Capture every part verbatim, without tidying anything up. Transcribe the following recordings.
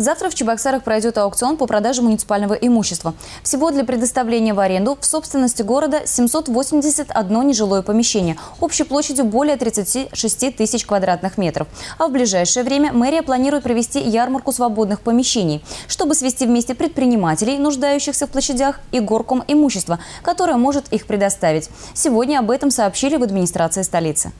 Завтра в Чебоксарах пройдет аукцион по продаже муниципального имущества. Всего для предоставления в аренду в собственности города семьсот восемьдесят одно нежилое помещение, общей площадью более тридцати шести тысяч квадратных метров. А в ближайшее время мэрия планирует провести ярмарку свободных помещений, чтобы свести вместе предпринимателей, нуждающихся в площадях, и горком имущества, которое может их предоставить. Сегодня об этом сообщили в администрации столицы.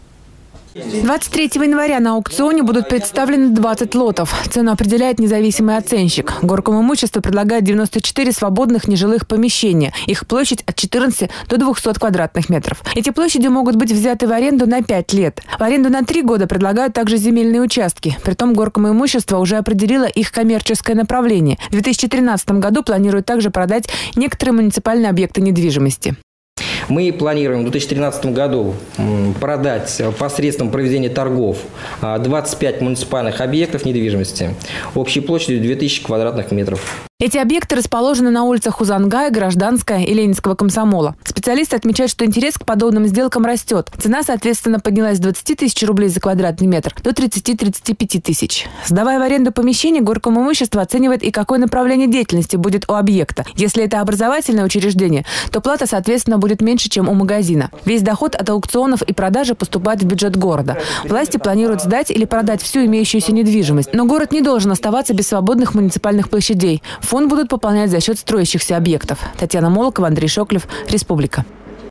двадцать третьего января на аукционе будут представлены двадцать лотов. Цену определяет независимый оценщик. Горкому имуществу предлагают девяносто четыре свободных нежилых помещения. Их площадь от четырнадцати до двухсот квадратных метров. Эти площади могут быть взяты в аренду на пять лет. В аренду на три года предлагают также земельные участки. Притом горкому имущество уже определило их коммерческое направление. В две тысячи тринадцатом году планируют также продать некоторые муниципальные объекты недвижимости. Мы планируем в две тысячи тринадцатом году продать посредством проведения торгов двадцать пять муниципальных объектов недвижимости общей площадью две тысячи квадратных метров. Эти объекты расположены на улицах Хузангая, Гражданская и Ленинского комсомола. Специалисты отмечают, что интерес к подобным сделкам растет. Цена, соответственно, поднялась с двадцати тысяч рублей за квадратный метр до тридцати — тридцати пяти тысяч. Сдавая в аренду помещение, горкому имущество оценивает и какое направление деятельности будет у объекта. Если это образовательное учреждение, то плата, соответственно, будет меньше, чем у магазина. Весь доход от аукционов и продажи поступает в бюджет города. Власти планируют сдать или продать всю имеющуюся недвижимость. Но город не должен оставаться без свободных муниципальных площадей. Фонд будут пополнять за счет строящихся объектов. Татьяна Молкова, Андрей Шоклев, Республика.